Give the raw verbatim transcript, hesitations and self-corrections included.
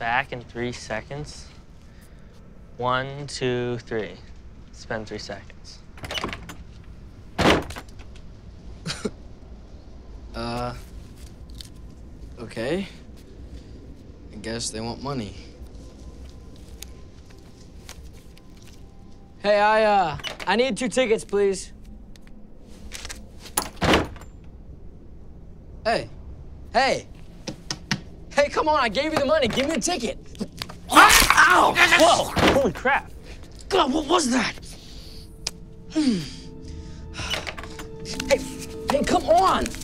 back in three seconds. One, two, three. It's been three seconds. uh, okay. I guess they want money. Hey, I, uh, I need two tickets, please. Hey, hey, hey, come on, I gave you the money, give me a ticket. Ow, whoa, holy crap. God, what was that? Hey, hey, come on.